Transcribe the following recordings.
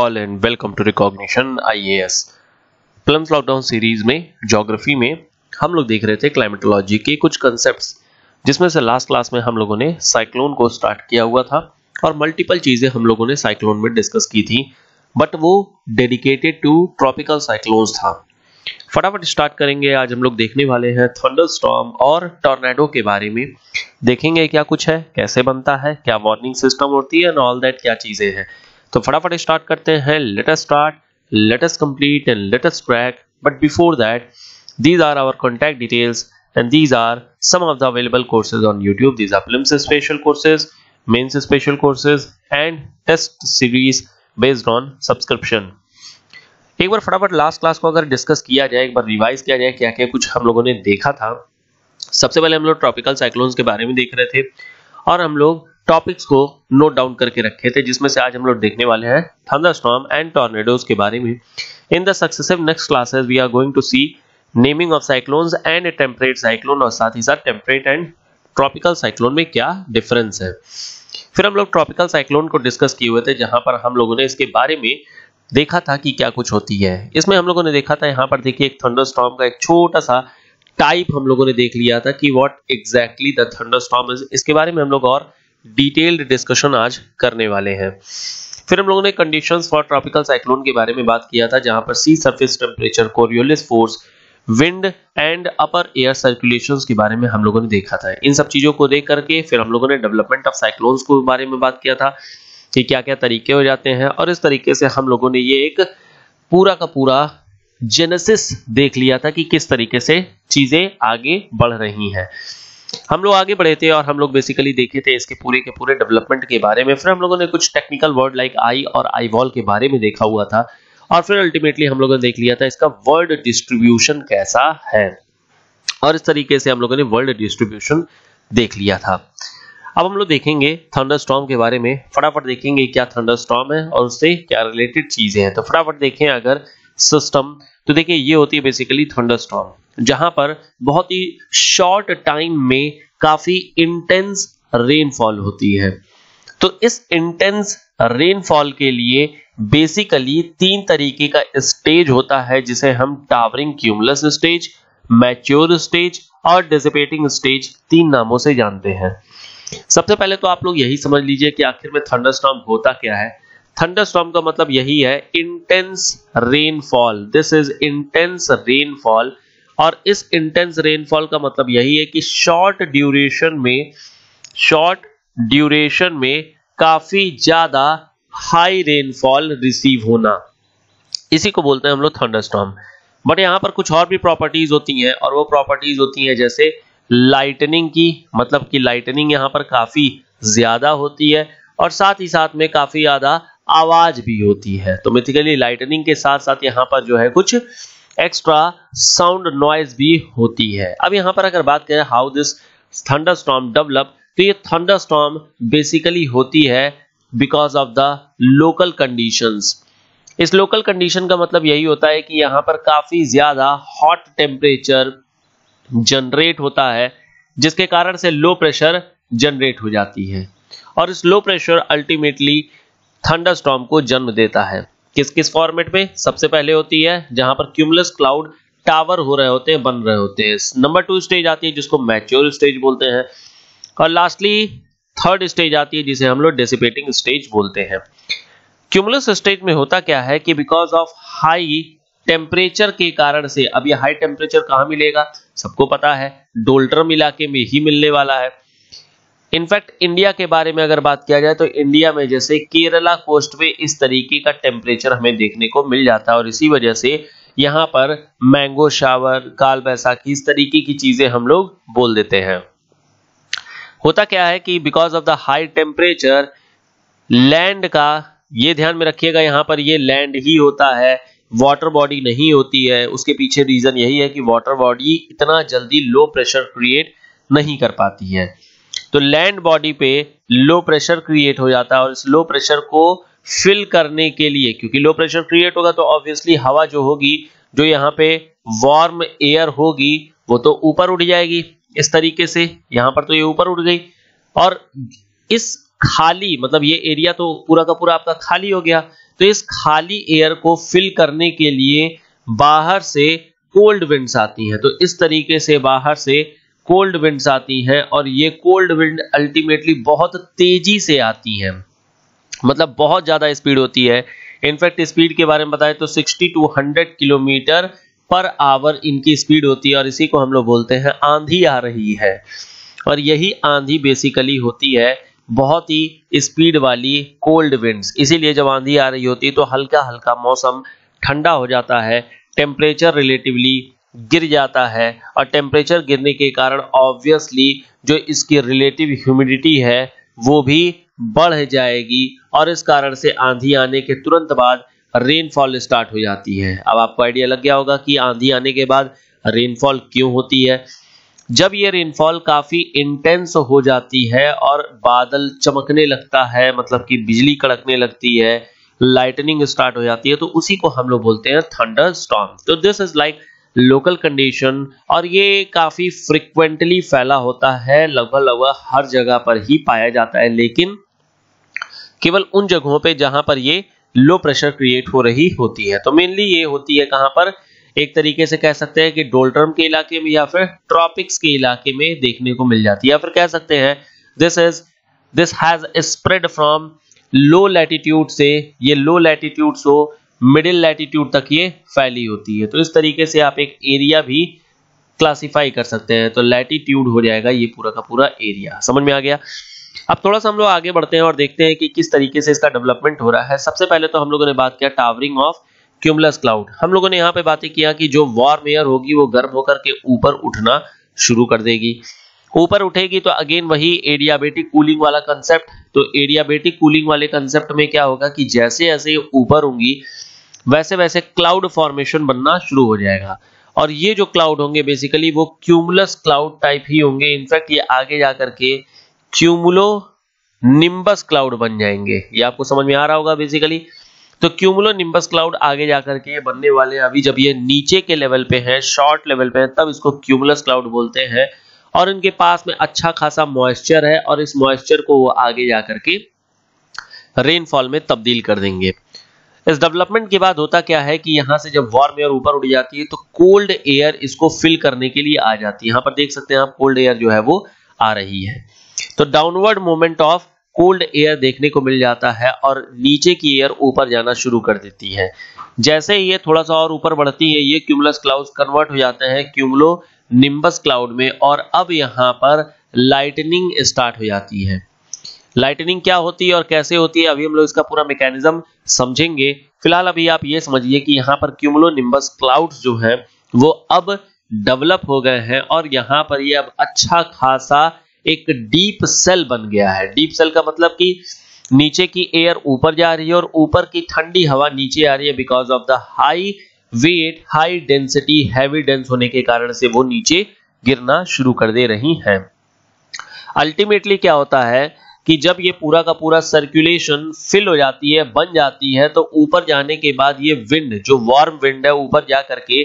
All and welcome to recognition IAS. Plums lockdown series में geography में हम लोग देख रहे थे क्लाइमेटोलॉजी के कुछ कॉन्सेप्ट्स, जिसमें से लास्ट क्लास में हम लोगों ने साइक्लोन को स्टार्ट किया हुआ था और मल्टीपल चीजें हम लोगों ने साइक्लोन में डिस्कस की थी, बट वो डेडिकेटेड टू ट्रॉपिकल साइक्लोन्स था। फटाफट स्टार्ट करेंगे। आज हम लोग देखने वाले हैं थंडरस्टॉर्म और टॉर्नेडो के बारे में, देखेंगे क्या कुछ है, कैसे बनता है, क्या वार्निंग सिस्टम होती है एंड ऑल दैट क्या चीजें हैं। तो फटाफट स्टार्ट करते हैं। Let us start, let us complete and let us crack. But before that, these are our contact details and these are some of the available courses on YouTube. These are prelims special courses, mains special courses and test series based on subscription. एक बार फटाफट last class को अगर discuss किया जाए, एक बार revise किया जाए क्या क्या कुछ हम लोगों ने देखा था। सबसे पहले हम लोग ट्रॉपिकल साइक्लोन्स के बारे में देख रहे थे और हम लोग टॉपिक्स को नोट डाउन करके रखे थे, जिसमें से आज हम लोग देखने वाले हैं थंडरस्टॉर्म एंड टॉर्नेडोज के बारे में। In the successive next classes we are going to see naming of cyclones and temperate cyclone, और साथ ही साथ टेम्परेट एंड ट्रॉपिकल साइक्लोन में क्या डिफरेंस है। फिर हम लोग ट्रॉपिकल साइक्लोन को डिस्कस किए हुए थे, जहां पर हम लोगों ने इसके बारे में देखा था कि क्या कुछ होती है। इसमें हम लोगों ने देखा था, यहाँ पर देखिए एक थंडरस्टॉर्म का एक छोटा सा टाइप हम लोगों ने देख लिया था कि what exactly the thunderstorm is. इसके बारे में हम लोग और डिटेल्ड डिस्कशन आज करने वाले हैं। फिर हम लोगों ने कंडीशंस फॉर ट्रॉपिकल साइक्लोन के बारे में बात किया था, जहां पर sea surface temperature, Coriolis force, wind and upper air circulations के बारे में हम लोगों ने देखा था। इन सब चीजों को देख करके फिर हम लोगों ने डेवलपमेंट ऑफ साइक्लोन्स के बारे में बात किया था कि क्या क्या तरीके हो जाते हैं, और इस तरीके से हम लोगों ने ये एक पूरा का पूरा जेनेसिस देख लिया था कि किस तरीके से चीजें आगे बढ़ रही हैं। हम लोग आगे बढ़े थे और हम लोग बेसिकली देखे थे इसके पूरे के पूरे डेवलपमेंट के बारे में। फिर हम लोगों ने कुछ टेक्निकल वर्ड लाइक आई और आई वॉल के बारे में देखा हुआ था, और फिर अल्टीमेटली हम लोगों ने देख लिया था इसका वर्ड डिस्ट्रीब्यूशन कैसा है, और इस तरीके से हम लोगों ने वर्ड डिस्ट्रीब्यूशन देख लिया था। अब हम लोग देखेंगे थंडरस्टॉर्म के बारे में। फटाफट देखेंगे क्या थंडरस्टॉर्म है और उससे क्या रिलेटेड चीजें हैं। तो फटाफट देखें अगर सिस्टम, तो देखिए ये होती है बेसिकली थंडरस्टॉर्म, जहां पर बहुत ही शॉर्ट टाइम में काफी इंटेंस रेनफॉल होती है। तो इस इंटेंस रेनफॉल के लिए बेसिकली तीन तरीके का स्टेज होता है, जिसे हम towering cumulus stage, mature stage और डिसिपेटिंग स्टेज, तीन नामों से जानते हैं। सबसे पहले तो आप लोग यही समझ लीजिए कि आखिर में थंडरस्टॉर्म होता क्या है। थंडरस्टॉर्म का मतलब यही है intense rainfall, this is intense rainfall, और इस इंटेंस रेनफॉल का मतलब यही है कि शॉर्ट ड्यूरेशन में काफी ज्यादा हाई रेनफॉल रिसीव होना, इसी को बोलते हैं हम लोग थंडरस्टॉर्म। बट यहाँ पर कुछ और भी प्रॉपर्टीज होती हैं, और वो प्रॉपर्टीज होती हैं जैसे लाइटनिंग की, मतलब कि लाइटनिंग यहाँ पर काफी ज्यादा होती है और साथ ही साथ में काफी ज्यादा आवाज भी होती है। तो बेसिकली लाइटनिंग के साथ साथ यहाँ पर जो है कुछ एक्स्ट्रा साउंड नॉइज भी होती है। अब यहाँ पर अगर बात करें हाउ दिस थंडरस्टॉर्म डेवलप, तो ये थंडरस्टॉर्म बेसिकली होती है because of the local conditions. इस लोकल कंडीशन का मतलब यही होता है कि यहाँ पर काफी ज्यादा हॉट टेम्परेचर जनरेट होता है, जिसके कारण से लो प्रेशर जनरेट हो जाती है, और इस लो प्रेशर अल्टीमेटली थंडरस्टॉर्म को जन्म देता है। किस किस फॉर्मेट में? सबसे पहले होती है जहां पर क्यूमुलस क्लाउड टावर हो रहे होते हैं, बन रहे होते हैं। नंबर 2 स्टेज आती है जिसको मैच्योर स्टेज बोलते हैं, और लास्टली 3rd स्टेज आती है जिसे हम लोग डिसिपेटिंग स्टेज बोलते हैं। क्यूमुलस स्टेज में होता क्या है कि बिकॉज ऑफ हाई टेम्परेचर के कारण से, अब ये हाई टेम्परेचर कहां मिलेगा, सबको पता है डोल्टरम इलाके में ही मिलने वाला है। इनफैक्ट इंडिया के बारे में अगर बात किया जाए तो इंडिया में जैसे केरला कोस्ट पे इस तरीके का टेम्परेचर हमें देखने को मिल जाता है, और इसी वजह से यहाँ पर मैंगो शावर, काल बैसाखी, इस तरीके की चीजें हम लोग बोल देते हैं। होता क्या है कि because of the high temperature land का, ये ध्यान में रखिएगा यहाँ पर ये लैंड ही होता है, वाटर बॉडी नहीं होती है। उसके पीछे रीजन यही है कि वाटर बॉडी इतना जल्दी लो प्रेशर क्रिएट नहीं कर पाती है, तो लैंड बॉडी पे लो प्रेशर क्रिएट हो जाता है, और इस लो प्रेशर को फिल करने के लिए, क्योंकि लो प्रेशर क्रिएट होगा तो ऑब्वियसली हवा जो होगी, जो यहाँ पे वार्म एयर होगी, वो तो ऊपर उड़ जाएगी। इस तरीके से यहाँ पर तो ये ऊपर उड़ गई, और इस खाली, मतलब ये एरिया तो पूरा का पूरा आपका खाली हो गया, तो इस खाली एयर को फिल करने के लिए बाहर से कोल्ड विंड्स आती हैं। तो इस तरीके से बाहर से कोल्ड विंड्स आती हैं और ये कोल्ड विंड अल्टीमेटली बहुत तेजी से आती हैं, मतलब बहुत ज़्यादा स्पीड होती है। इनफैक्ट स्पीड के बारे में बताएं तो 60 to 100 किलोमीटर पर आवर इनकी स्पीड होती है और इसी को हम लोग बोलते हैं आंधी आ रही है। और यही आंधी बेसिकली होती है बहुत ही स्पीड वाली कोल्ड विंड्स। इसीलिए जब आंधी आ रही होती है तो हल्का हल्का मौसम ठंडा हो जाता है, टेम्परेचर रिलेटिवली गिर जाता है और टेम्परेचर गिरने के कारण ऑब्वियसली जो इसकी रिलेटिव ह्यूमिडिटी है वो भी बढ़ जाएगी और इस कारण से आंधी आने के तुरंत बाद रेनफॉल स्टार्ट हो जाती है। अब आपको आइडिया लग गया होगा कि आंधी आने के बाद रेनफॉल क्यों होती है। जब ये रेनफॉल काफ़ी इंटेंस हो जाती है और बादल चमकने लगता है, मतलब कि बिजली कड़कने लगती है, लाइटनिंग स्टार्ट हो जाती है, तो उसी को हम लोग बोलते हैं थंडरस्टॉर्म। तो this is like local condition और ये काफ़ी फ्रिक्वेंटली फैला होता है, लगभग लगभग हर जगह पर ही पाया जाता है, लेकिन केवल उन जगहों पे जहां पर ये लो प्रेशर क्रिएट हो रही होती है। तो मेनली ये होती है कहां पर, एक तरीके से कह सकते हैं कि डोल्ड्रम के इलाके में या फिर ट्रॉपिक्स के इलाके में देखने को मिल जाती है, या फिर कह सकते हैं this has spread from low latitude से, ये low latitude so middle latitude तक ये फैली होती है। तो इस तरीके से आप एक एरिया भी क्लासिफाई कर सकते हैं। तो लैटिट्यूड हो जाएगा ये पूरा का पूरा एरिया। समझ में आ गया। अब थोड़ा सा हम लोग आगे बढ़ते हैं और देखते हैं कि किस तरीके से इसका डेवलपमेंट हो रहा है। सबसे पहले तो हम लोगों ने बात किया टावरिंग ऑफ क्यूमुलस क्लाउड। हम लोगों ने यहाँ पे बातें किया कि जो वार्म एयर होगी वो गर्म होकर के ऊपर उठना शुरू कर देगी। ऊपर उठेगी तो अगेन वही एडियाबेटिक कूलिंग वाला कंसेप्ट। तो एडियाबेटिक कूलिंग वाले कंसेप्ट में क्या होगा कि जैसे जैसे ऊपर होंगी वैसे वैसे क्लाउड फॉर्मेशन बनना शुरू हो जाएगा और ये जो क्लाउड होंगे बेसिकली वो क्यूमुलस क्लाउड टाइप ही होंगे। इनफैक्ट ये आगे जा करके क्यूमुलो निम्बस क्लाउड बन जाएंगे। ये आपको समझ में आ रहा होगा बेसिकली। तो क्यूमुलो निम्बस क्लाउड आगे जाकर के बनने वाले, अभी जब ये नीचे के लेवल पे हैं, शॉर्ट लेवल पे हैं, तब इसको क्यूमुलस क्लाउड बोलते हैं और इनके पास में अच्छा खासा मॉइस्चर है और इस मॉइस्चर को वो आगे जाकर के रेनफॉल में तब्दील कर देंगे। इस डेवलपमेंट के बाद होता क्या है कि यहाँ से जब वार्म एयर ऊपर उड़ जाती है तो कोल्ड एयर इसको फिल करने के लिए आ जाती है। यहाँ पर देख सकते हैं आप कोल्ड एयर जो है वो आ रही है। तो downward movement of cold air देखने को मिल जाता है और नीचे की एयर ऊपर जाना शुरू कर देती है। जैसे ही ये थोड़ा सा और ऊपर बढ़ती है ये क्यूमुलस क्लाउड्स कन्वर्ट हो जाते हैं क्यूमुलो निम्बस क्लाउड में और अब यहाँ पर लाइटनिंग स्टार्ट हो जाती है। लाइटनिंग क्या होती है और कैसे होती है, अभी हम लोग इसका पूरा मैकेनिज्म समझेंगे। फिलहाल अभी आप ये समझिए कि यहाँ पर क्यूमुलो निम्बस क्लाउड्स जो है वो अब डेवलप हो गए हैं और यहाँ पर ये अब अच्छा खासा एक डीप सेल बन गया है। डीप सेल का मतलब कि नीचे की एयर ऊपर जा रही है और ऊपर की ठंडी हवा नीचे आ रही है because of the high weight, high density, heavy dense होने के कारण से वो नीचे गिरना शुरू कर दे रही हैं। अल्टीमेटली क्या होता है कि जब ये पूरा का पूरा सर्कुलेशन फिल हो जाती है, बन जाती है, तो ऊपर जाने के बाद ये विंड जो वार्म विंड है ऊपर जा करके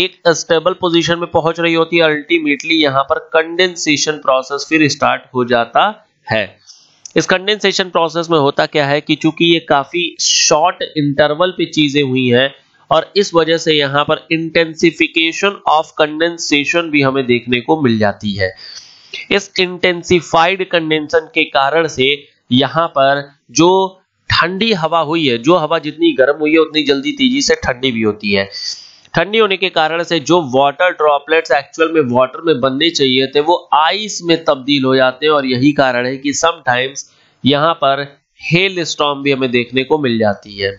एक स्टेबल पोजीशन में पहुंच रही होती है। अल्टीमेटली यहाँ पर कंडेंसेशन प्रोसेस फिर स्टार्ट हो जाता है। इस कंडेंसेशन प्रोसेस में होता क्या है कि चूंकि ये काफी शॉर्ट इंटरवल पे चीजें हुई हैं और इस वजह से यहाँ पर इंटेंसिफिकेशन ऑफ कंडेंसेशन भी हमें देखने को मिल जाती है। इस इंटेंसिफाइड कंडेंसन के कारण से यहाँ पर जो ठंडी हवा हुई है, जो हवा जितनी गर्म हुई है उतनी जल्दी तेजी से ठंडी भी होती है। ठंडी होने के कारण से जो वाटर ड्रॉपलेट्स एक्चुअल में वाटर में बनने चाहिए थे वो आइस में तब्दील हो जाते हैं और यही कारण है कि समटाइम्स यहाँ पर हेल स्टॉर्म भी हमें देखने को मिल जाती है।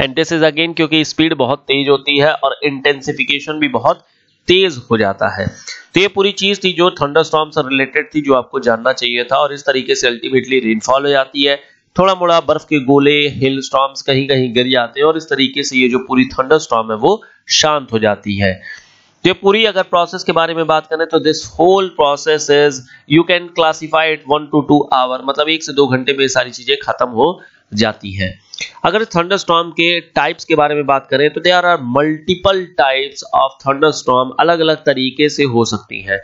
एंड दिस इज अगेन क्योंकि स्पीड बहुत तेज होती है और इंटेंसिफिकेशन भी बहुत तेज हो जाता है। तो ये पूरी चीज थी जो थंडरस्टॉर्म से रिलेटेड थी, जो आपको जानना चाहिए था। और इस तरीके से अल्टीमेटली रेनफॉल हो जाती है, थोड़ा मोड़ा बर्फ के गोले, हिल स्टॉर्म्स कहीं कहीं गिर जाते हैं और इस तरीके से ये जो पूरी थंडरस्टॉर्म है वो शांत हो जाती है। तो ये पूरी अगर प्रोसेस के बारे में बात करें तो this whole process is you can classify it 1 to 2 hour, मतलब 1 से 2 घंटे में ये सारी चीजें खत्म हो जाती हैं। अगर थंडरस्टॉर्म के टाइप्स के बारे में बात करें तो there are multiple types of thunderstorm, अलग अलग तरीके से हो सकती है।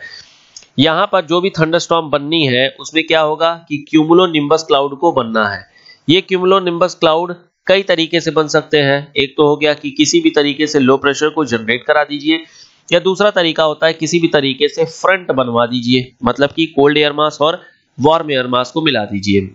यहाँ पर जो भी थंडरस्टॉर्म बननी है उसमें क्या होगा कि क्यूमुलो निम्बस क्लाउड को बनना है। ये क्यूमुलो निम्बस क्लाउड कई तरीके से बन सकते हैं। एक तो हो गया कि किसी भी तरीके से लो प्रेशर को जनरेट करा दीजिए, या दूसरा तरीका होता है किसी भी तरीके से फ्रंट बनवा दीजिए, मतलब कि कोल्ड एयर मास और वार्म एयर मास को मिला दीजिए।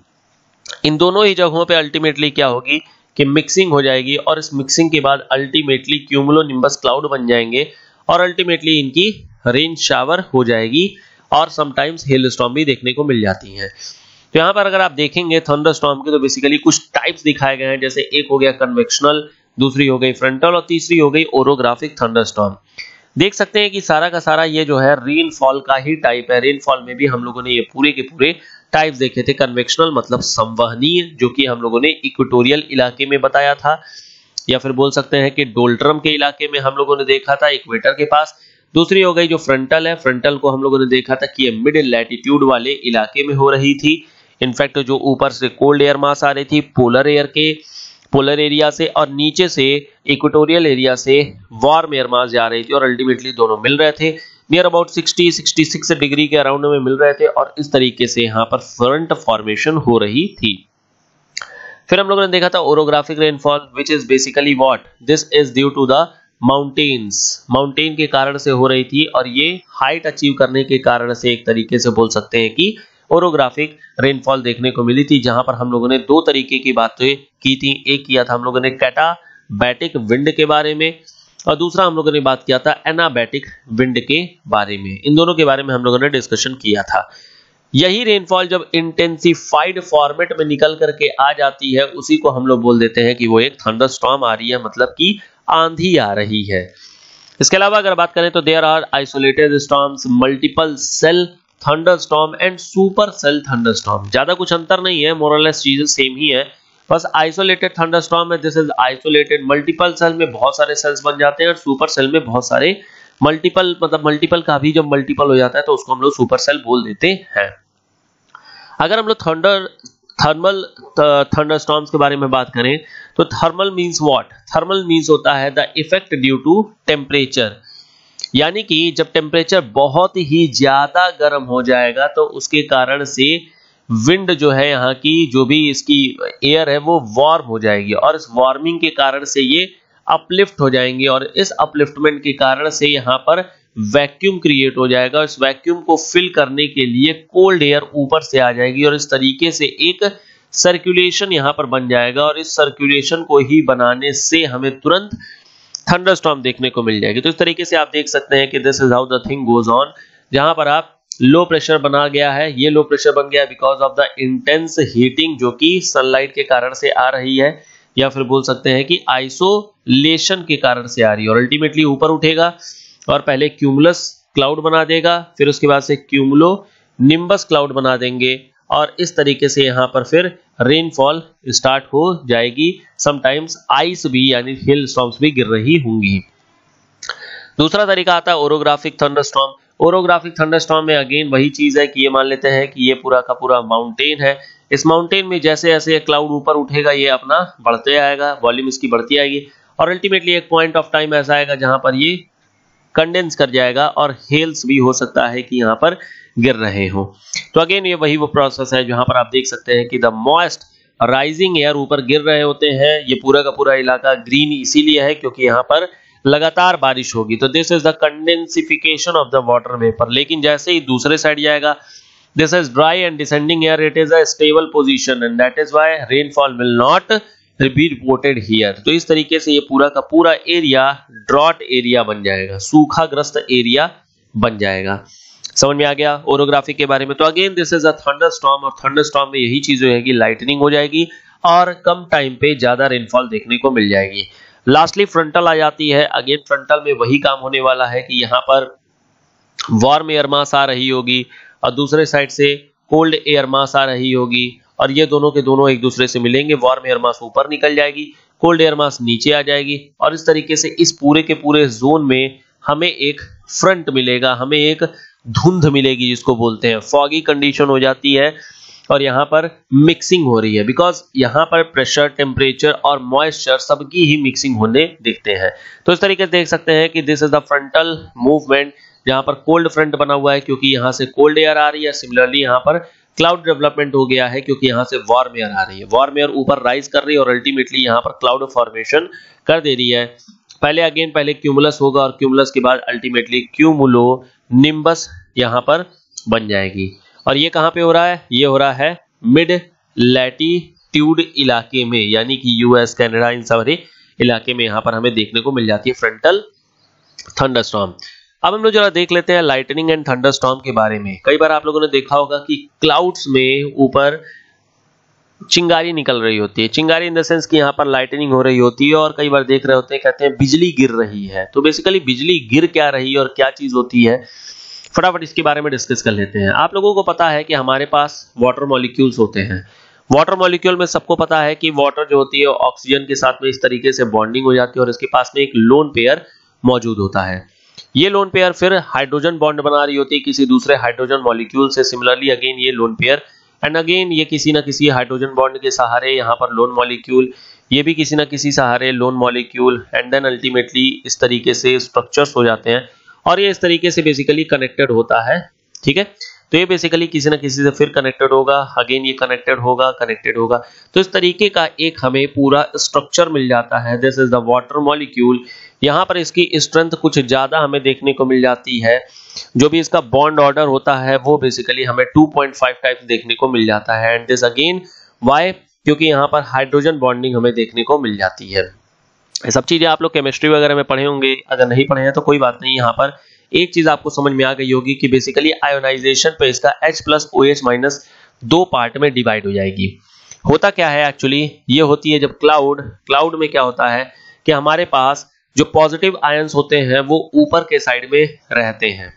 इन दोनों ही जगहों पे अल्टीमेटली क्या होगी कि मिक्सिंग हो जाएगी, और इस मिक्सिंग के बाद अल्टीमेटली क्यूमुलोनिम्बस क्लाउड बन जाएंगे और अल्टीमेटली इनकी रेन शावर हो जाएगी और समटाइम्स हेल स्टॉर्म भी देखने को मिल जाती हैं। तो यहाँ पर अगर आप देखेंगे थंडरस्टॉर्म के, तो बेसिकली कुछ टाइप्स दिखाए गए हैं, जैसे एक हो गया कन्वेक्शनल, दूसरी हो गई फ्रंटल और तीसरी हो गई ओरोग्राफिक थंडरस्टॉर्म। देख सकते हैं कि सारा का सारा ये जो है रेनफॉल का ही टाइप है। रेनफॉल में भी हम लोगों ने ये पूरे के पूरे टाइप्स देखे थे। कन्वेक्शनल मतलब संवहनीय, जो कि हम लोगों ने इक्वेटोरियल इलाके में बताया था, या फिर बोल सकते हैं कि डोल्ट्रम के इलाके में हम लोगों ने देखा था, इक्वेटर के पास। दूसरी हो गई जो फ्रंटल है, फ्रंटल को हम लोगों ने देखा था कि ये मिड लैटिट्यूड वाले इलाके में हो रही थी। इनफैक्ट जो ऊपर से कोल्ड एयर मास आ रही थी पोलर एयर के, पोलर एरिया से, और नीचे से इक्वेटोरियल एरिया से वार्म एयर मास जा रही थी, और अल्टीमेटली दोनों मिल रहे थे नियर अबाउट 66 डिग्री के अराउंड में मिल रहे थे, और इस तरीके से यहाँ पर फ्रंट फॉर्मेशन हो रही थी। फिर हम लोगों ने देखा था orographic rainfall, which is basically what, this is due to the mountains, mountain के कारण से हो रही थी, और ये हाइट अचीव करने के कारण से एक तरीके से बोल सकते हैं कि ओरोग्राफिक रेनफॉल देखने को मिली थी, जहां पर हम लोगों ने दो तरीके की बातें की थी। एक किया था हम लोगों ने कैटाबैटिक विंड के बारे में, और दूसरा हम लोगों ने बात किया था एनाबैटिक विंड के बारे में। इन दोनों के बारे में हम लोगों ने डिस्कशन किया था। यही रेनफॉल जब इंटेंसिफाइड फॉर्मेट में निकल करके आ जाती है, उसी को हम लोग बोल देते हैं कि वो एक थंडरस्टॉर्म आ रही है, मतलब कि आंधी आ रही है। इसके अलावा अगर बात करें तो there are isolated storms, multiple cell thunderstorm and super cell thunderstorm. ज्यादा कुछ अंतर नहीं है, मोर और लेस चीजें सेम ही है, बस आइसोलेटेड थंडरस्टॉर्म है, this is isolated. Multiple cell में बहुत सारे सेल्स बन जाते हैं, और सुपर सेल में बहुत सारे मल्टीपल, मतलब मल्टीपल का भी जब मल्टीपल हो जाता है तो उसको हम लोग सुपर सेल बोल देते हैं। अगर हम लोग थर्मल थंडरस्टॉर्म्स के बारे में बात करें तो thermal means what, thermal means होता है the effect due to temperature, यानी कि जब टेम्परेचर बहुत ही ज्यादा गर्म हो जाएगा तो उसके कारण से विंड जो है यहाँ की, जो भी इसकी एयर है वो वार्म हो जाएगी, और इस वार्मिंग के कारण से ये अपलिफ्ट हो जाएंगे, और इस अपलिफ्टमेंट के कारण से यहाँ पर वैक्यूम क्रिएट हो जाएगा। इस वैक्यूम को फिल करने के लिए कोल्ड एयर ऊपर से आ जाएगी, और इस तरीके से एक सर्कुलेशन यहाँ पर बन जाएगा, और इस सर्कुलेशन को ही बनाने से हमें तुरंत थंडरस्टॉर्म देखने को मिल जाएगी। तो इस तरीके से आप देख सकते हैं कि this is how the thing goes on, जहां पर आप लो प्रेशर बना गया है, ये लो प्रेशर बन गया because of the intense heating जो कि सनलाइट के कारण से आ रही है, या फिर बोल सकते हैं कि आइसोलेशन के कारण से आ रही है, और अल्टीमेटली ऊपर उठेगा और पहले क्यूमुलस क्लाउड बना देगा, फिर उसके बाद से क्यूमुलो निम्बस क्लाउड बना देंगे, और इस तरीके से यहाँ पर फिर रेनफॉल स्टार्ट हो जाएगी। समटाइम्स आइस भी यानी हिल स्टॉर्म्स भी गिर रही होंगी। दूसरा तरीका आता है ओरोग्राफिक थंडरस्टॉर्म। ओरोग्राफिक थंडरस्टॉर्म में अगेन वही चीज है कि ये मान लेते हैं कि ये पूरा का पूरा माउंटेन है, इस माउंटेन में जैसे जैसे क्लाउड ऊपर उठेगा ये अपना बढ़ते आएगा, वॉल्यूम इसकी बढ़ती आएगी, और अल्टीमेटली एक पॉइंट ऑफ टाइम ऐसा आएगा जहां पर ये कंडेंस कर जाएगा, और हेल्स भी हो सकता है कि यहाँ पर गिर रहे हो। तो अगेन ये वही वो प्रोसेस है जहां पर आप देख सकते हैं कि द मॉइस्ट राइजिंग एयर ऊपर गिर रहे होते हैं। ये पूरा का पूरा इलाका ग्रीन इसीलिए है क्योंकि यहाँ पर लगातार बारिश होगी, तो this is the condensification of the water vapour. लेकिन जैसे ही दूसरे साइड जाएगा, this is dry and descending air, it is a stable position and that is why rainfall will not be reported here. तो इस तरीके से ये पूरा का पूरा एरिया ड्रॉट एरिया बन जाएगा, सूखाग्रस्त एरिया बन जाएगा। समझ में आ गया ओरोग्राफिक के बारे में। तो again this is a thunderstorm, और थंडरस्टॉर्म में यही चीज होगी, लाइटनिंग हो जाएगी और कम टाइम पे ज्यादा रेनफॉल देखने को मिल जाएगी। लास्टली फ्रंटल आ जाती है। अगेन फ्रंटल में वही काम होने वाला है कि यहाँ पर वार्म एयर मास आ रही होगी और दूसरे साइड से कोल्ड एयर मास आ रही होगी, और ये दोनों के दोनों एक दूसरे से मिलेंगे। वार्म एयर मास ऊपर निकल जाएगी, कोल्ड एयर मास नीचे आ जाएगी, और इस तरीके से इस पूरे के पूरे जोन में हमें एक फ्रंट मिलेगा, हमें एक धुंध मिलेगी जिसको बोलते हैं। फॉगी कंडीशन हो जाती है और यहाँ पर मिक्सिंग हो रही है बिकॉज यहाँ पर प्रेशर, टेम्परेचर और मॉइस्चर सबकी ही मिक्सिंग होने दिखते हैं। तो इस तरीके से देख सकते हैं कि this is the frontal movement, जहाँ पर कोल्ड फ्रंट बना हुआ है क्योंकि यहाँ से कोल्ड एयर आ रही है। सिमिलरली यहाँ पर क्लाउड डेवलपमेंट हो गया है क्योंकि यहाँ से वार्म एयर आ रही है, वार्म एयर ऊपर राइज कर रही है और अल्टीमेटली यहाँ पर क्लाउड फॉर्मेशन कर दे रही है। पहले अगेन पहले क्यूमुलस होगा और क्यूमुलस के बाद अल्टीमेटली क्यूमुलो निम्बस यहाँ पर बन जाएगी। और ये कहाँ पे हो रहा है? ये हो रहा है मिड लैटीट्यूड इलाके में, यानी कि यूएस कनाडा इन सारे इलाके में यहाँ पर हमें देखने को मिल जाती है फ्रंटल थंडरस्टॉर्म। अब हम लोग जरा देख लेते हैं लाइटनिंग एंड थंडरस्टॉर्म के बारे में। कई बार आप लोगों ने देखा होगा कि क्लाउड्स में ऊपर चिंगारी निकल रही होती है, चिंगारी इन द सेंस कि यहाँ पर लाइटनिंग हो रही होती है, और कई बार देख रहे होते हैं कहते हैं बिजली गिर रही है। तो बेसिकली बिजली गिर क्या रही है और क्या चीज होती है, फटाफट इसके बारे में डिस्कस कर लेते हैं। आप लोगों को पता है कि हमारे पास वाटर मॉलिक्यूल्स होते हैं, वाटर मॉलिक्यूल में सबको पता है कि वाटर जो होती है ऑक्सीजन के साथ में इस तरीके से बॉन्डिंग हो जाती है और इसके पास में एक लोन पेयर मौजूद होता है। ये लोन पेयर फिर हाइड्रोजन बॉन्ड बना रही होती है किसी दूसरे हाइड्रोजन मॉलिक्यूल से, सिमिलरली अगेन ये लोन पेयर एंड अगेन ये किसी ना किसी हाइड्रोजन बॉन्ड के सहारे यहाँ पर लोन मॉलिक्यूल, ये भी किसी ना किसी सहारे lone molecule, and then ultimately इस तरीके से स्ट्रक्चर्स हो जाते हैं और ये इस तरीके से बेसिकली कनेक्टेड होता है। ठीक है, तो ये बेसिकली किसी ना किसी से फिर कनेक्टेड होगा, अगेन ये कनेक्टेड होगा, कनेक्टेड होगा, तो इस तरीके का एक हमें पूरा स्ट्रक्चर मिल जाता है। This is the water molecule. यहाँ पर इसकी स्ट्रेंथ कुछ ज्यादा हमें देखने को मिल जाती है, जो भी इसका बॉन्ड ऑर्डर होता है वो बेसिकली हमें 2.5 टाइप्स देखने को मिल जाता है। एंड दिस अगेन वाई, क्योंकि यहाँ पर हाइड्रोजन बॉन्डिंग हमें देखने को मिल जाती है। ये सब चीजें आप लोग केमिस्ट्री वगैरह में पढ़े होंगे, अगर नहीं पढ़े हैं तो कोई बात नहीं। यहाँ पर एक चीज आपको समझ में आ गई होगी कि बेसिकली आयोनाइजेशन पे इसका H+OH- दो पार्ट में डिवाइड हो जाएगी। होता क्या है एक्चुअली, ये होती है जब क्लाउड में क्या होता है कि हमारे पास जो पॉजिटिव आयंस होते हैं वो ऊपर के साइड में रहते हैं,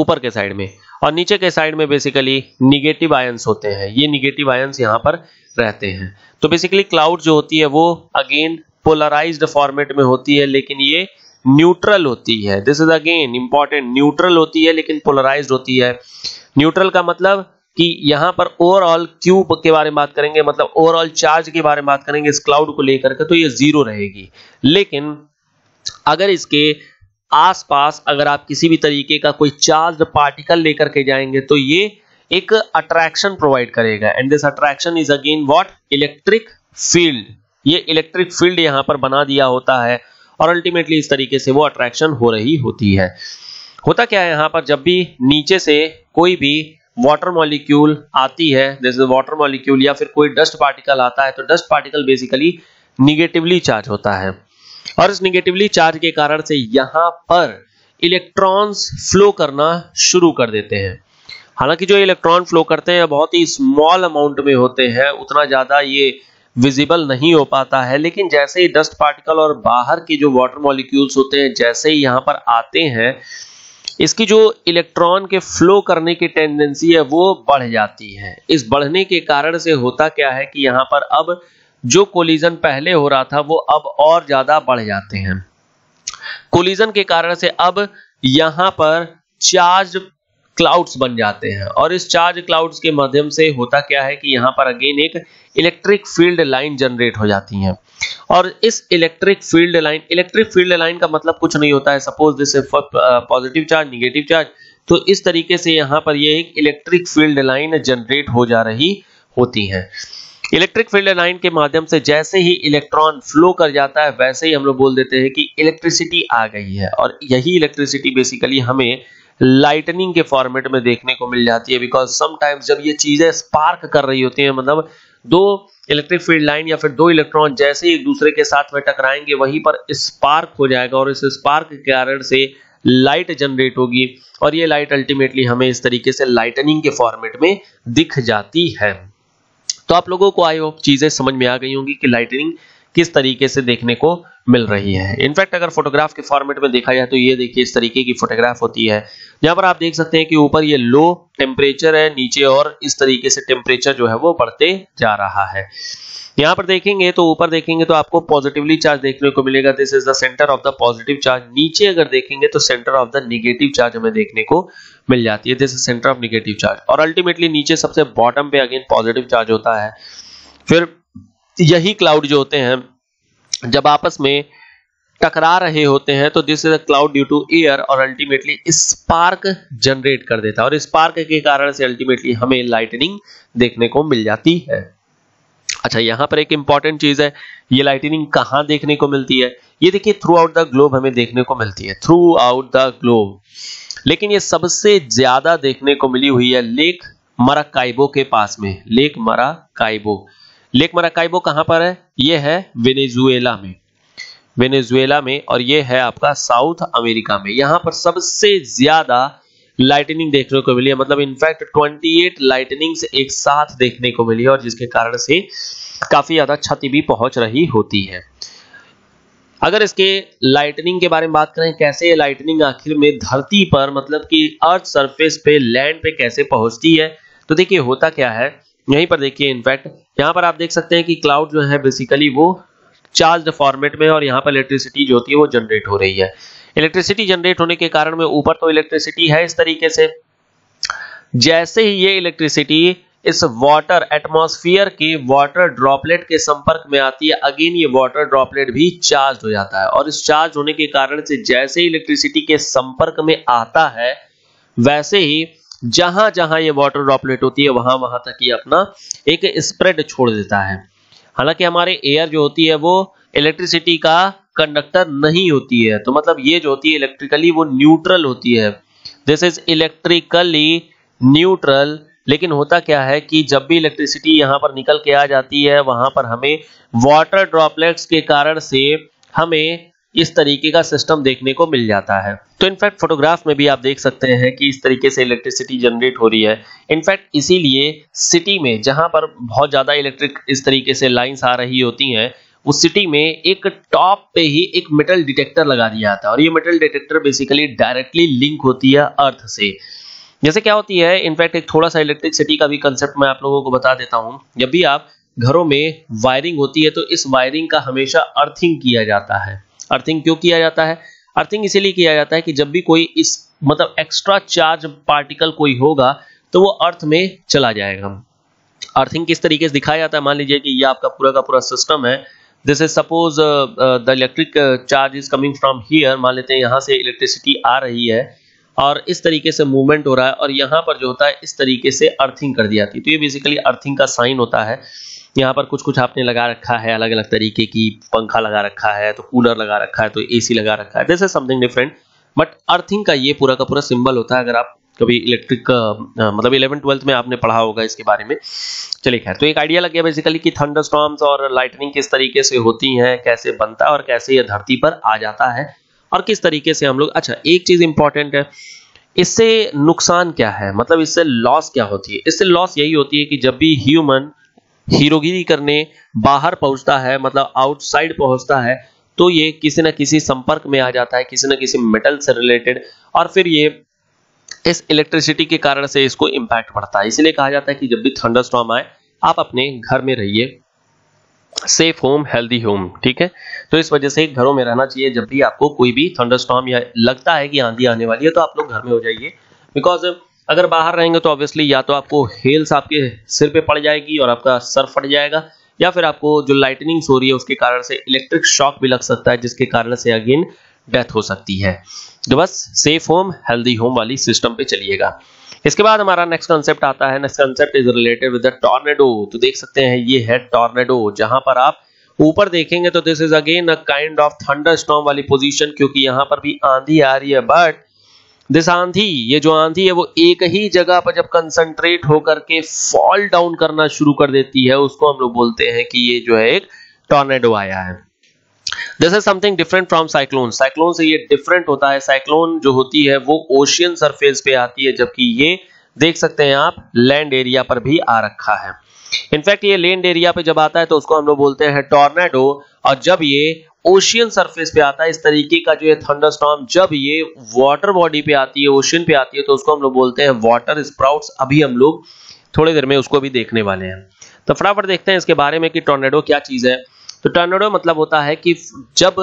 ऊपर के साइड में, और नीचे के साइड में बेसिकली निगेटिव आयंस होते हैं। ये निगेटिव आयंस यहाँ पर रहते हैं, तो बेसिकली क्लाउड जो होती है वो अगेन पोलराइज्ड फॉर्मेट में होती है, लेकिन ये न्यूट्रल होती है। This is again important, neutral होती है लेकिन पोलराइज्ड होती है। न्यूट्रल का मतलब कि यहाँ पर ओवरऑल क्यूब के बारे में बात करेंगे, मतलब ओवरऑल चार्ज के बारे में बात करेंगे इस क्लाउड को लेकर के, तो ये जीरो रहेगी। लेकिन अगर इसके आसपास अगर आप किसी भी तरीके का कोई चार्ज पार्टिकल लेकर के जाएंगे तो ये एक अट्रैक्शन प्रोवाइड करेगा। And this attraction is again what, electric field. ये इलेक्ट्रिक फील्ड यहाँ पर बना दिया होता है और अल्टीमेटली इस तरीके से वो अट्रैक्शन हो रही होती है। होता क्या है यहाँ पर, जब भी नीचे से कोई भी वाटर मॉलिक्यूल आती है, जैसे वाटर मॉलिक्यूल, या फिर कोई डस्ट पार्टिकल आता है, तो dust particle basically negatively charge होता है और इस निगेटिवली चार्ज के कारण से यहाँ पर इलेक्ट्रॉन्स फ्लो करना शुरू कर देते हैं। हालांकि जो इलेक्ट्रॉन फ्लो करते हैं बहुत ही स्मॉल अमाउंट में होते हैं, उतना ज्यादा ये विजिबल नहीं हो पाता है, लेकिन जैसे ही डस्ट पार्टिकल और बाहर के जो वाटर मॉलिक्यूल्स होते हैं जैसे ही यहाँ पर आते हैं, इसकी जो इलेक्ट्रॉन के फ्लो करने की टेंडेंसी है वो बढ़ जाती है। इस बढ़ने के कारण से होता क्या है कि यहाँ पर अब जो कोलिजन पहले हो रहा था वो अब और ज्यादा बढ़ जाते हैं। कोलिजन के कारण से अब यहाँ पर चार्ज क्लाउड्स बन जाते हैं और इस चार्ज क्लाउड्स के माध्यम से होता क्या है कि यहाँ पर अगेन एक इलेक्ट्रिक फील्ड लाइन जनरेट हो जाती है। और इस इलेक्ट्रिक फील्ड लाइन का मतलब कुछ नहीं होता है, suppose this is positive charge, negative charge, तो इस तरीके से यहाँ पर ये एक इलेक्ट्रिक फील्ड लाइन जनरेट हो जा रही होती है। इलेक्ट्रिक फील्ड लाइन के माध्यम से जैसे ही इलेक्ट्रॉन फ्लो कर जाता है वैसे ही हम लोग बोल देते हैं कि इलेक्ट्रिसिटी आ गई है, और यही इलेक्ट्रिसिटी बेसिकली हमें लाइटनिंग के फॉर्मेट में देखने को मिल जाती है। बिकॉज समटाइम्स जब ये चीजें स्पार्क कर रही होती हैं, मतलब दो इलेक्ट्रिक फील्ड लाइन या फिर दो इलेक्ट्रॉन जैसे ही एक दूसरे के साथ में टकराएंगे वहीं पर स्पार्क हो जाएगा और इस स्पार्क के कारण से लाइट जनरेट होगी और ये लाइट अल्टीमेटली हमें इस तरीके से लाइटनिंग के फॉर्मेट में दिख जाती है। तो आप लोगों को आई होप चीजें समझ में आ गई होंगी कि लाइटनिंग किस तरीके से देखने को मिल रही है। इनफैक्ट अगर फोटोग्राफ के फॉर्मेट में देखा जाए तो ये देखिए इस तरीके की फोटोग्राफ होती है, जहां पर आप देख सकते हैं कि ऊपर ये लो टेम्परेचर है, नीचे और इस तरीके से टेम्परेचर जो है वो बढ़ते जा रहा है। यहाँ पर देखेंगे तो ऊपर देखेंगे तो आपको पॉजिटिवली चार्ज देखने को मिलेगा, this is the centre of the positive charge. नीचे अगर देखेंगे तो centre of the negative charge हमें देखने को मिल जाती है, this is centre of negative charge. और अल्टीमेटली नीचे सबसे बॉटम पे अगेन पॉजिटिव चार्ज होता है। फिर यही क्लाउड जो होते हैं जब आपस में टकरा रहे होते हैं तो this is a cloud due to air और अल्टीमेटली स्पार्क जनरेट कर देता है और स्पार्क के कारण से अल्टीमेटली हमें लाइटनिंग देखने को मिल जाती है। अच्छा, यहाँ पर एक इंपॉर्टेंट चीज है, ये लाइटनिंग कहाँ देखने को मिलती है? ये देखिए थ्रू आउट द ग्लोब हमें देखने को मिलती है, थ्रू आउट द ग्लोब, लेकिन ये सबसे ज्यादा देखने को मिली हुई है लेक मराकाइबो के पास में। लेक मराकाइबो, लेक मराकाइबो कहाँ पर है? ये है वेनेजुएला में, वेनेजुएला में, और ये है आपका साउथ अमेरिका में। यहाँ पर सबसे ज्यादा लाइटनिंग देखने को मिली है, मतलब इनफैक्ट 28 लाइटनिंग्स एक साथ देखने को मिली है और जिसके कारण से काफी ज्यादा क्षति भी पहुंच रही होती है। अगर इसके लाइटनिंग के बारे में बात करें, कैसे ये लाइटनिंग आखिर में धरती पर मतलब कि अर्थ सरफेस पे, लैंड पे कैसे पहुंचती है, तो देखिए होता क्या है, यहीं पर देखिए इनफैक्ट यहाँ पर आप देख सकते हैं कि क्लाउड जो है बेसिकली वो चार्ज्ड फॉर्मेट में और यहाँ पर इलेक्ट्रिसिटी जो होती है वो जनरेट हो रही है। इलेक्ट्रिसिटी जनरेट होने के कारण में ऊपर तो इलेक्ट्रिसिटी है इस तरीके से, जैसे ही ये इलेक्ट्रिसिटी इस वाटर एटमॉस्फेयर के वाटर ड्रॉपलेट के संपर्क में आती है, अगेन ये वाटर ड्रॉपलेट भी चार्ज हो जाता है और इस चार्ज होने के कारण से जैसे ही इलेक्ट्रिसिटी के संपर्क में आता है वैसे ही जहां जहां ये वाटर ड्रॉपलेट होती है वहां वहां तक ये अपना एक स्प्रेड छोड़ देता है। हालांकि हमारे एयर जो होती है वो इलेक्ट्रिसिटी का कंडक्टर नहीं होती है, तो मतलब ये जो होती है इलेक्ट्रिकली वो न्यूट्रल होती है, दिस इज इलेक्ट्रिकली न्यूट्रल। लेकिन होता क्या है कि जब भी इलेक्ट्रिसिटी यहाँ पर निकल के आ जाती है वहां पर हमें वाटर ड्रॉपलेट्स के कारण से हमें इस तरीके का सिस्टम देखने को मिल जाता है। तो इनफैक्ट फोटोग्राफ में भी आप देख सकते हैं कि इस तरीके से इलेक्ट्रिसिटी जनरेट हो रही है। इनफैक्ट इसीलिए सिटी में जहां पर बहुत ज्यादा इलेक्ट्रिक इस तरीके से लाइंस आ रही होती हैं वो सिटी में एक टॉप पे ही एक मेटल डिटेक्टर लगा दिया जाता है और ये metal detector basically directly link होती है अर्थ से। जैसे क्या होती है, इनफैक्ट एक थोड़ा सा इलेक्ट्रिसिटी का भी कंसेप्ट मैं आप लोगों को बता देता हूँ। जब भी आप घरों में वायरिंग होती है तो इस वायरिंग का हमेशा अर्थिंग किया जाता है। अर्थिंग क्यों किया जाता है? अर्थिंग इसीलिए किया जाता है कि जब भी कोई इस मतलब एक्स्ट्रा चार्ज पार्टिकल कोई होगा तो वो अर्थ में चला जाएगा। अर्थिंग किस तरीके से दिखाया जाता है, मान लीजिए कि ये आपका पूरा का पूरा सिस्टम है, जैसे suppose the electric charge is coming from here, मान लेते हैं यहाँ से इलेक्ट्रिसिटी आ रही है और इस तरीके से मूवमेंट हो रहा है और यहाँ पर जो होता है इस तरीके से अर्थिंग कर दी जाती है। तो ये बेसिकली अर्थिंग का साइन होता है। यहाँ पर कुछ कुछ आपने लगा रखा है अलग अलग तरीके की, पंखा लगा रखा है तो कूलर लगा रखा है तो एसी लगा रखा है, this is something different, but earthing का ये पूरा का पूरा सिंबल होता है। अगर आप कभी इलेक्ट्रिक मतलब 11वीं 12वीं में आपने पढ़ा होगा इसके बारे में। चलिए खैर, तो एक आइडिया लग गया बेसिकली कि थंडरस्टॉर्म्स और लाइटनिंग किस तरीके से होती हैं, कैसे बनता है और कैसे ये धरती पर आ जाता है और किस तरीके से हम लोग। अच्छा, एक चीज इंपॉर्टेंट है, इससे नुकसान क्या है, मतलब इससे लॉस क्या होती है? इससे लॉस यही होती है कि जब भी ह्यूमन हीरोगिरी करने बाहर पहुंचता है, मतलब आउटसाइड पहुंचता है, तो ये किसी ना किसी संपर्क में आ जाता है, किसी ना किसी मेटल से रिलेटेड, और फिर ये इस इलेक्ट्रिसिटी के कारण से इसको इम्पैक्ट पड़ता है। इसलिए कहा जाता है कि जब भी थंडरस्टॉर्म आए आप अपने घर में रहिए, सेफ होम हेल्दी होम, ठीक है? तो इस वजह से घरों में रहना चाहिए। जब भी आपको कोई भी थंडरस्टॉर्म या लगता है कि आंधी आने वाली है तो आप लोग घर में हो जाइए, बिकॉज अगर बाहर रहेंगे तो ऑब्वियसली या तो आपको हेल्स आपके सिर पे पड़ जाएगी और आपका सर फट जाएगा, या फिर आपको जो लाइटनिंग्स हो रही है उसके कारण से इलेक्ट्रिक शॉक भी लग सकता है, जिसके कारण से अगेन डेथ हो सकती है। तो बस सेफ होम हेल्दी होम वाली सिस्टम पे चलिएगा। इसके बाद हमारा नेक्स्ट कॉन्सेप्ट आता है, next concept is related with the tornado. तो देख सकते हैं ये है टॉर्नेडो, जहां पर आप ऊपर देखेंगे तो this is again a kind of thunderstorm वाली पोजीशन, क्योंकि यहाँ पर भी आंधी आ रही है, बट दिस आंधी, ये जो आंधी है वो एक ही जगह पर जब कंसंट्रेट होकर के फॉल डाउन करना शुरू कर देती है, उसको हम लोग बोलते हैं कि ये जो है एक टॉर्नेडो आया है। This is something different from cyclone, cyclone से ये डिफरेंट होता है। साइक्लोन जो होती है वो ओशियन सरफेस पे आती है, जबकि ये देख सकते हैं आप लैंड एरिया पर भी आ रखा है। इनफैक्ट ये लैंड एरिया पे जब आता है तो उसको हम लोग बोलते हैं टॉर्नेडो, और जब ये ओशियन सरफेस पे आता है इस तरीके का जो ये थंडरस्टॉर्म, जब ये वाटर बॉडी पे आती है, ओशियन पे आती है, तो उसको हम लोग बोलते हैं वाटर स्प्राउट्स। अभी हम लोग थोड़ी देर में उसको भी देखने वाले हैं। तो फटाफट देखते हैं इसके बारे में कि टॉर्नेडो क्या चीज है। तो टॉर्नेडो मतलब होता है कि जब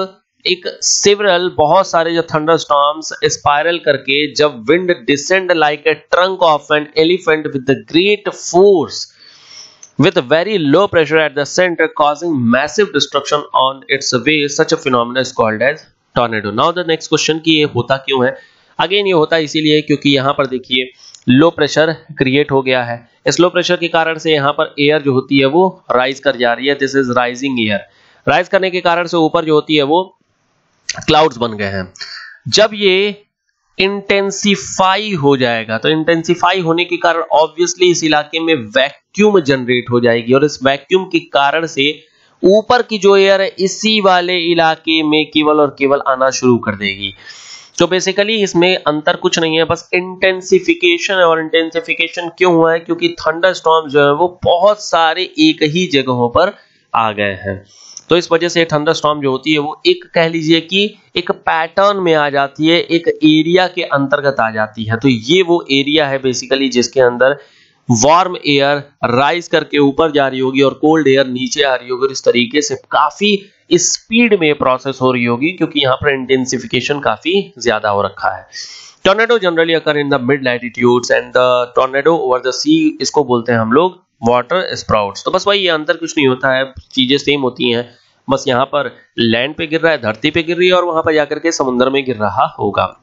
एक सिवरल बहुत सारे जो थंडरस्टॉर्म्स स्पाइरल करके जब wind descend like a trunk of an elephant with the great force, with a very low pressure at the center causing massive destruction on its way. Such a phenomenon is called as tornado. Now the next question कि ये होता क्यों है? Again ये होता इसीलिए क्योंकि यहाँ पर देखिए लो प्रेशर क्रिएट हो गया है. इस लो प्रेशर के कारण से यहाँ पर एयर जो होती है वो राइज कर जा रही है. This is rising air. Rise करने के कारण से ऊपर जो होती है वो क्लाउड्स बन गए हैं. जब ये इंटेंसिफाई हो जाएगा तो इंटेंसिफाई होने के कारण ऑब्वियसली इस इलाके में वैक्यूम जनरेट हो जाएगी और इस वैक्यूम के कारण से ऊपर की जो एयर है इसी वाले इलाके में केवल और केवल आना शुरू कर देगी. तो बेसिकली इसमें अंतर कुछ नहीं है, बस इंटेंसिफिकेशन है. और इंटेंसिफिकेशन क्यों हुआ है? क्योंकि थंडरस्टॉर्म जो है वो बहुत सारे एक ही जगहों पर आ गए हैं. तो इस वजह से थंडरस्टॉर्म जो होती है वो एक कह लीजिए कि एक पैटर्न में आ जाती है, एक एरिया के अंतर्गत आ जाती है. तो ये वो एरिया है बेसिकली जिसके अंदर वार्म एयर राइज करके ऊपर जा रही होगी और कोल्ड एयर नीचे आ रही होगी और इस तरीके से काफी स्पीड में प्रोसेस हो रही होगी क्योंकि यहाँ पर इंटेंसिफिकेशन काफी ज्यादा हो रखा है. Tornado generally occur in the mid latitudes and the tornado over the sea इसको बोलते हैं हम लोग वाटर स्प्राउट्स. तो बस वही, अंतर कुछ नहीं होता है, चीजें सेम होती हैं, बस यहाँ पर लैंड पे गिर रहा है, धरती पे गिर रही है और वहां पर जाकर के समुद्र में गिर रहा होगा.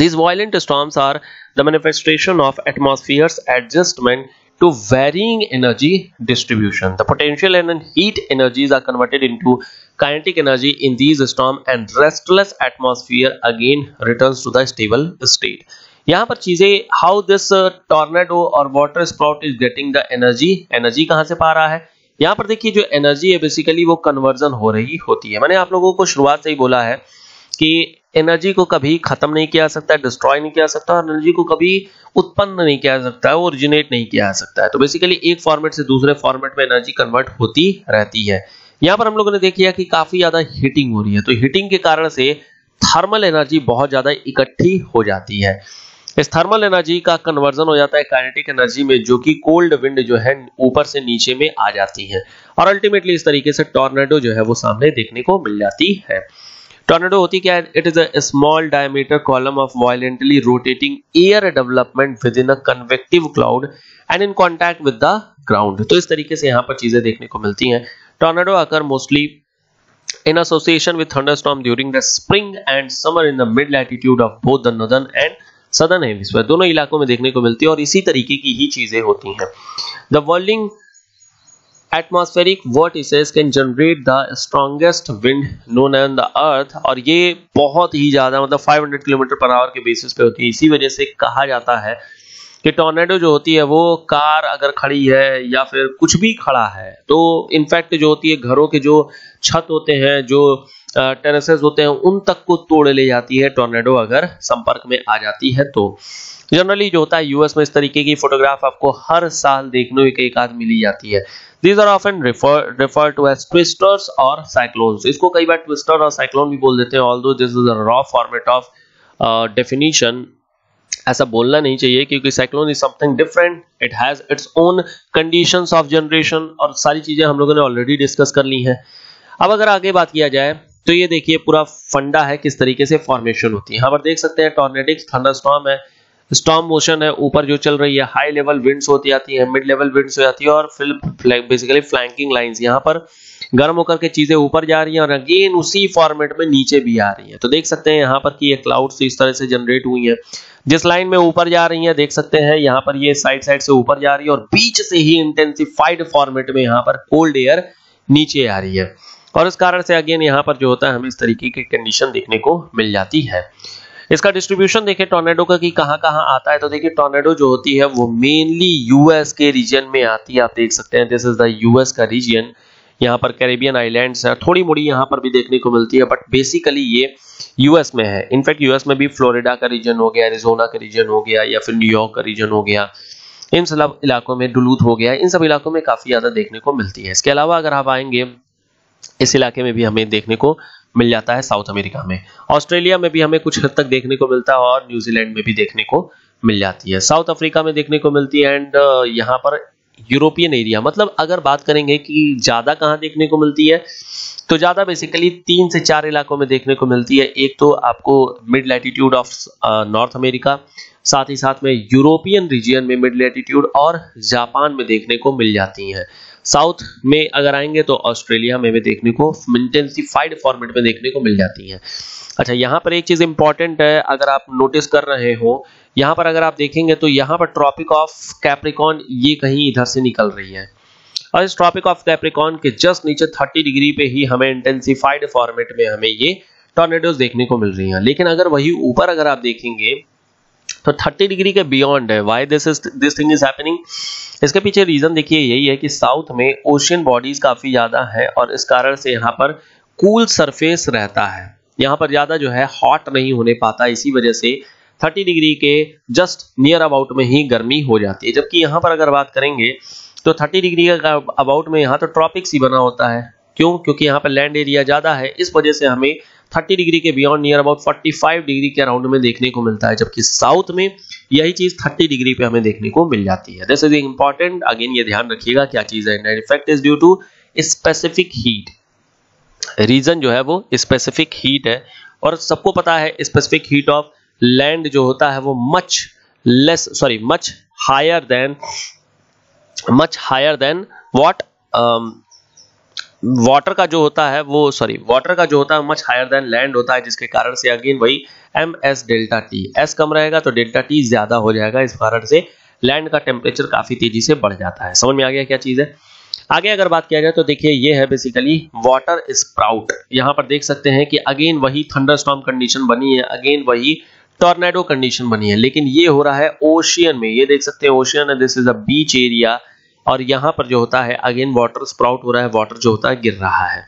These violent storms are the manifestation of atmosphere's adjustment to varying energy distribution. The potential and heat energies are converted into kinetic energy in these storms and restless atmosphere again returns to the stable state. यहाँ पर चीजें how this tornado or water sprout is getting the energy कहाँ से पा रहा है? यहाँ पर देखिए जो energy है basically वो conversion हो रही होती है. मैंने आप लोगों को शुरुआत से ही बोला है कि एनर्जी को कभी खत्म नहीं किया जा सकता, डिस्ट्रॉय नहीं किया जा सकता, एनर्जी को कभी उत्पन्न नहीं किया जा सकता है, ओरिजिनेट नहीं किया जा सकता है. तो बेसिकली एक फॉर्मेट से दूसरे फॉर्मेट में एनर्जी कन्वर्ट होती रहती है. यहाँ पर हम लोगों ने देखा कि काफी ज्यादा हीटिंग हो रही है, तो हीटिंग के कारण से थर्मल एनर्जी बहुत ज्यादा इकट्ठी हो जाती है. इस थर्मल एनर्जी का कन्वर्जन हो जाता है काइनेटिक एनर्जी में, जो कि कोल्ड विंड जो है ऊपर से नीचे में आ जाती है और अल्टीमेटली इस तरीके से टॉर्नेडो जो है वो सामने देखने को मिल जाती है. टॉर्नेडो होती क्या है? It is a small diameter column of violently rotating air development within a convective cloud and in contact with the ground. तो इस तरीके से यहाँ पर चीजें देखने को मिलती हैं. Tornado occur mostly in association with thunderstorm during the spring and summer in the mid latitude of both the northern and southern hemisphere. दोनों इलाकों में देखने को मिलती है और इसी तरीके की ही चीजें होती हैं. The whirling atmospheric vortices can generate the strongest wind known on the earth. और ये बहुत ही ज्यादा मतलब 500 किलोमीटर पर आवर के बेसिस पे होती है. इसी वजह से कहा जाता है कि टॉर्नेडो जो होती है वो कार अगर खड़ी है या फिर कुछ भी खड़ा है तो इनफैक्ट जो होती है घरों के जो छत होते हैं, जो टेरेसेस होते हैं, उन तक को तोड़ ले जाती है टॉर्नेडो अगर संपर्क में आ जाती है. तो जनरली जो होता है यूएस में इस तरीके की फोटोग्राफ आपको हर साल देखने को एक आध मिली जाती है. These are often referred to as twisters or cyclones. इसको कई बार ट्विस्टर और साइक्लोन भी बोल देते हैं. Although this is a raw format of definition, ऐसा बोलना नहीं चाहिए क्योंकि cyclone is something different. It has its own conditions of generation और सारी चीजें हम लोगों ने ऑलरेडी डिस्कस कर ली हैं. अब अगर आगे बात किया जाए तो ये देखिए पूरा फंडा है किस तरीके से फॉर्मेशन होती है. यहाँ पर देख सकते हैं टॉर्नेडिक्स थंडरस्टॉर्म है, स्टॉर्म मोशन है ऊपर जो चल रही है, हाई लेवल विंड्स होती आती है, मिड लेवल विंड्स हो जाती है और फिर बेसिकली फ्लैंकिंग लाइंस यहाँ पर गर्म होकर के चीजें ऊपर जा रही हैं और अगेन उसी फॉर्मेट में नीचे भी आ रही हैं. तो देख सकते हैं यहाँ पर कि ये क्लाउड्स इस तरह से जनरेट हुई हैं, जिस लाइन में ऊपर जा रही हैं देख सकते हैं यहाँ पर ये साइड से ऊपर जा रही है और बीच से ही इंटेंसिफाइड फॉर्मेट में यहाँ पर कोल्ड एयर नीचे आ रही है और इस कारण से अगेन यहाँ पर जो होता है हमें इस तरीके की कंडीशन देखने को मिल जाती है. इसका डिस्ट्रीब्यूशन देखें टॉर्नेडो का कि कहां कहां आता है. तो देखिए टॉर्नेडो जो होती है वो मेनली यूएस के रीजन में आती है. आप देख सकते हैं दिस इज द यूएस का रीजन. यहाँ पर कैरेबियन आइलैंड्स है, थोड़ी मोड़ी यहाँ पर भी देखने को मिलती है, बट बेसिकली ये यूएस में है. इनफैक्ट यूएस में भी फ्लोरिडा का रीजन हो गया, एरिजोना का रीजन हो गया या फिर न्यूयॉर्क का रीजन हो गया, इन सब इलाकों में डुलूथ हो गया, इन सब इलाकों में काफी ज्यादा देखने को मिलती है. इसके अलावा अगर आप आएंगे इस इलाके में भी हमें देखने को मिल जाता है, साउथ अमेरिका में, ऑस्ट्रेलिया में भी हमें कुछ हद तक देखने को मिलता है और न्यूजीलैंड में भी देखने को मिल जाती है, साउथ अफ्रीका में देखने को मिलती है एंड यहाँ पर यूरोपियन एरिया, मतलब अगर बात करेंगे कि ज्यादा कहाँ देखने को मिलती है, तो ज्यादा बेसिकली 3 से 4 इलाकों में देखने को मिलती है। एक तो आपको mid latitude of North America, साथ ही साथ में यूरोपियन रीजन में मिड लैटिट्यूड और जापान में देखने को मिल जाती हैं। साउथ में अगर आएंगे तो ऑस्ट्रेलिया में भी देखने को इंटेंसिफाइड फॉर्मेट में देखने को मिल जाती हैं। अच्छा, यहाँ पर एक चीज इंपॉर्टेंट है, अगर आप नोटिस कर रहे हो यहाँ पर अगर आप देखेंगे तो यहाँ पर ट्रॉपिक ऑफ कैप्रिकॉन ये कहीं इधर से निकल रही है और इस ट्रॉपिक ऑफ कैप्रिकॉन के जस्ट नीचे 30 डिग्री पे ही हमें इंटेंसिफाइड फॉर्मेट में हमें ये टॉर्नेडोज देखने को मिल रही हैं। लेकिन अगर वही ऊपर अगर आप देखेंगे तो 30 डिग्री के बियॉन्ड है। Why this thing is happening, इसके पीछे रीजन देखिए यही है कि साउथ में ओशियन बॉडीज काफी ज्यादा है और इस कारण से यहाँ पर कूल सरफेस रहता है, यहाँ पर ज्यादा जो है हॉट नहीं होने पाता, इसी वजह से 30 डिग्री के जस्ट नियर अबाउट में ही गर्मी हो जाती है। जबकि यहाँ पर अगर बात करेंगे तो 30 डिग्री का अबाउट में यहाँ तो ट्रॉपिक्स ही बना होता है, क्यों? क्योंकि यहाँ पर लैंड एरिया ज्यादा है, इस वजह से हमें 30 डिग्री के बियॉन्ड नियर अबाउट 45 डिग्री के अराउंड में देखने को मिलता है। जबकि साउथ में यही चीज 30 डिग्री पे हमें देखने को मिल जाती है। दिस इज इंपॉर्टेंट, अगेन ये ध्यान रखिएगा क्या चीज है। And effect is due to specific heat, reason जो है वो स्पेसिफिक हीट है और सबको पता है स्पेसिफिक हीट ऑफ लैंड जो होता है वो much higher than what water का जो होता है वो वाटर का जो होता है मच हायर देन लैंड होता है, जिसके कारण से अगेन वही M S delta T, S कम रहेगा तो डेल्टा टी ज्यादा हो जाएगा, इस कारण से लैंड का टेम्परेचर काफी तेजी से बढ़ जाता है। समझ में आ गया क्या चीज है। आगे अगर बात किया जाए तो देखिए ये है बेसिकली वाटर स्प्राउट, यहाँ पर देख सकते हैं कि अगेन वही थंडरस्टॉर्म कंडीशन बनी है, अगेन वही टॉर्नेडो कंडीशन बनी है, लेकिन ये हो रहा है ओशियन में। ये देख सकते हैं ओशियन है, this is a beach area और यहाँ पर जो होता है अगेन वाटर स्प्राउट हो रहा है, वाटर जो होता है गिर रहा है।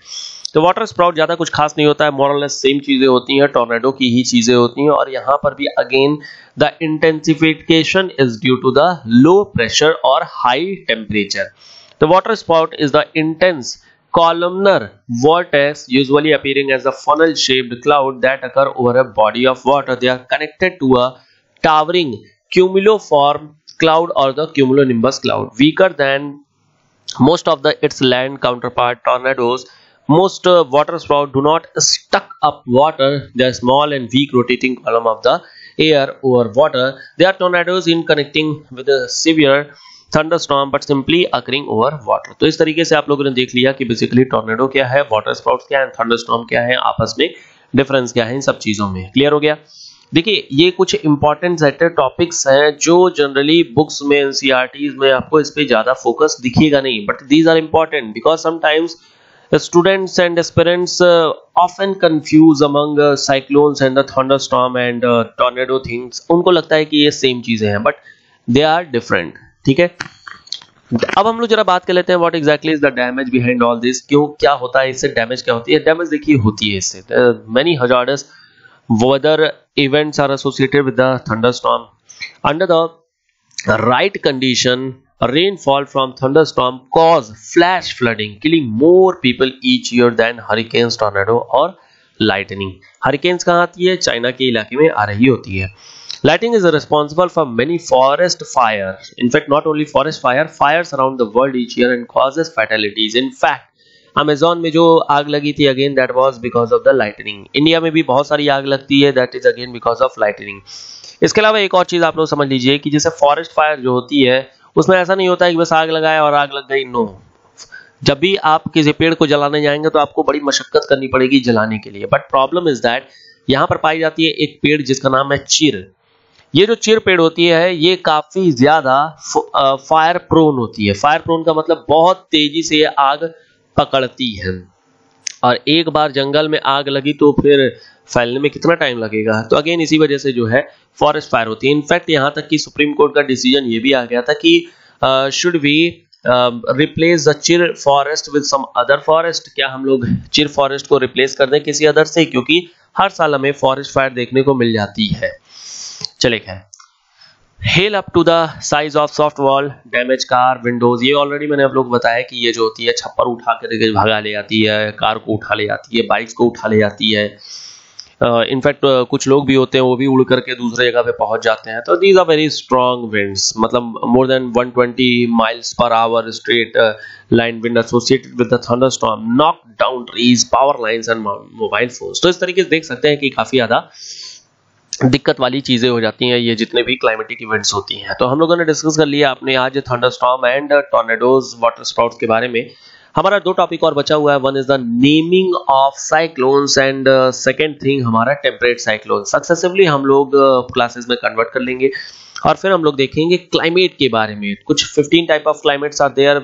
तो वाटर स्प्राउट ज्यादा कुछ खास नहीं होता है, मोरलेस सेम चीजें होती हैं, टॉर्नेडो की ही चीजें होती हैं और यहाँ पर भी again the intensification is due to the low pressure और high temperature. The water spout is the intense columnar vortex usually appearing as a funnel-shaped cloud that occur over a body of water. They are connected to a towering cumuloform cloud or the cumulonimbus cloud. Weaker than most of its land counterpart, tornadoes, most water spout do not suck up water. They are small and weak rotating column of the air over water. They are tornadoes in connecting with a severe thunderstorm but simply occurring over water. तो इस तरीके से आप लोगों ने देख लिया कि बेसिकली टॉर्नेडो क्या है, वाटर स्प्राउट्स क्या है, थंडरस्टॉर्म क्या है, आपस में डिफरेंस क्या है, इन सब चीजों में क्लियर हो गया। देखिए ये कुछ इंपॉर्टेंट सेट टॉपिक्स हैं जो जनरली बुक्स में एनसीईआरटीज में आपको इस पे ज्यादा फोकस दिखेगा नहीं, but these are important because sometimes students and aspirants often confuse among cyclones and the thunderstorm and tornado things. उनको लगता है कि ये सेम चीजें हैं बट दे आर डिफरेंट, ठीक है। अब हम लोग जरा बात कर लेते हैं what exactly is the damage behind all this, क्यों, क्या होता है इससे, डैमेज क्या होती है। डैमेज देखिए होती है इससे many hazardous weather events are associated with the thunderstorm. Under the right condition rainfall from thunderstorm cause flash flooding killing more people each year than hurricanes tornado और लाइटनिंग। हरिकेन्स कहाँ आती है, चाइना के इलाके में आ रही होती है। Lightning is responsible for many forest fires. In fact, not only forest fires around the world each year and causes fatalities. In fact, Amazon में जो आग लगी थी again that was because of the lightning. India में भी बहुत सारी आग लगती है that is again because of lightning. इसके अलावा एक और चीज आप लोग समझ लीजिए कि जैसे फॉरेस्ट फायर जो होती है उसमें ऐसा नहीं होता है कि बस आग लगाया और आग लग गई, नो। जब भी आप किसी पेड़ को जलाने जाएंगे तो आपको बड़ी मशक्कत करनी पड़ेगी जलाने के लिए, बट प्रॉब्लम इज दैट यहाँ पर पाई जाती है एक पेड़ जिसका नाम है चीड़। ये जो चीड़ पेड़ होती है ये काफी ज्यादा फायर प्रोन होती है। फायर प्रोन का मतलब बहुत तेजी से ये आग पकड़ती है और एक बार जंगल में आग लगी तो फिर फैलने में कितना टाइम लगेगा, तो अगेन इसी वजह से जो है फॉरेस्ट फायर होती है। इनफैक्ट यहाँ तक कि सुप्रीम कोर्ट का डिसीजन ये भी आ गया था कि should we replace the chir forest with some other forest, क्या हम लोग चीड़ फॉरेस्ट को रिप्लेस कर दें किसी अदर से, क्योंकि हर साल हमें फॉरेस्ट फायर देखने को मिल जाती है। चलेगा hail up to the size of softball damage car windows, ये ऑलरेडी मैंने आप लोग बताया कि ये जो होती है छप्पर उठा कर भगा ले जाती है, कार को उठा ले जाती है, बाइक्स को उठा ले जाती है। इनफैक्ट कुछ लोग भी होते हैं वो भी उड़ करके दूसरे जगह पे पहुंच जाते हैं। तो these are very strong winds, मतलब more than 120 miles per hour straight line wind associated with the thunderstorm, knock down trees, power lines and mobile phones. तो इस तरीके से देख सकते हैं कि काफी ज्यादा दिक्कत वाली चीजें हो जाती हैं ये जितने भी क्लाइमेटिक इवेंट्स होती हैं। तो हम लोगों ने डिस्कस कर लिया आपने आज thunderstorm and tornadoes, water sprouts के बारे में। हमारा दो टॉपिक और बचा हुआ है, one is the naming of cyclones and second thing हमारा टेम्परेट साइक्लोन। सक्सेसिवली हम लोग क्लासेस में कन्वर्ट कर लेंगे और फिर हम लोग देखेंगे क्लाइमेट के बारे में। कुछ 15 type of climates are there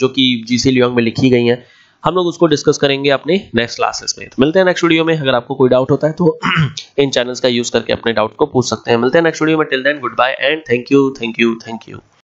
जो कि जीसी लियोंग में लिखी गई हैं, हम लोग उसको डिस्कस करेंगे अपने नेक्स्ट क्लासेस में। तो मिलते हैं नेक्स्ट वीडियो में। अगर आपको कोई डाउट होता है तो इन चैनल्स का यूज करके अपने डाउट को पूछ सकते हैं। मिलते हैं नेक्स्ट वीडियो में, till then goodbye and thank you.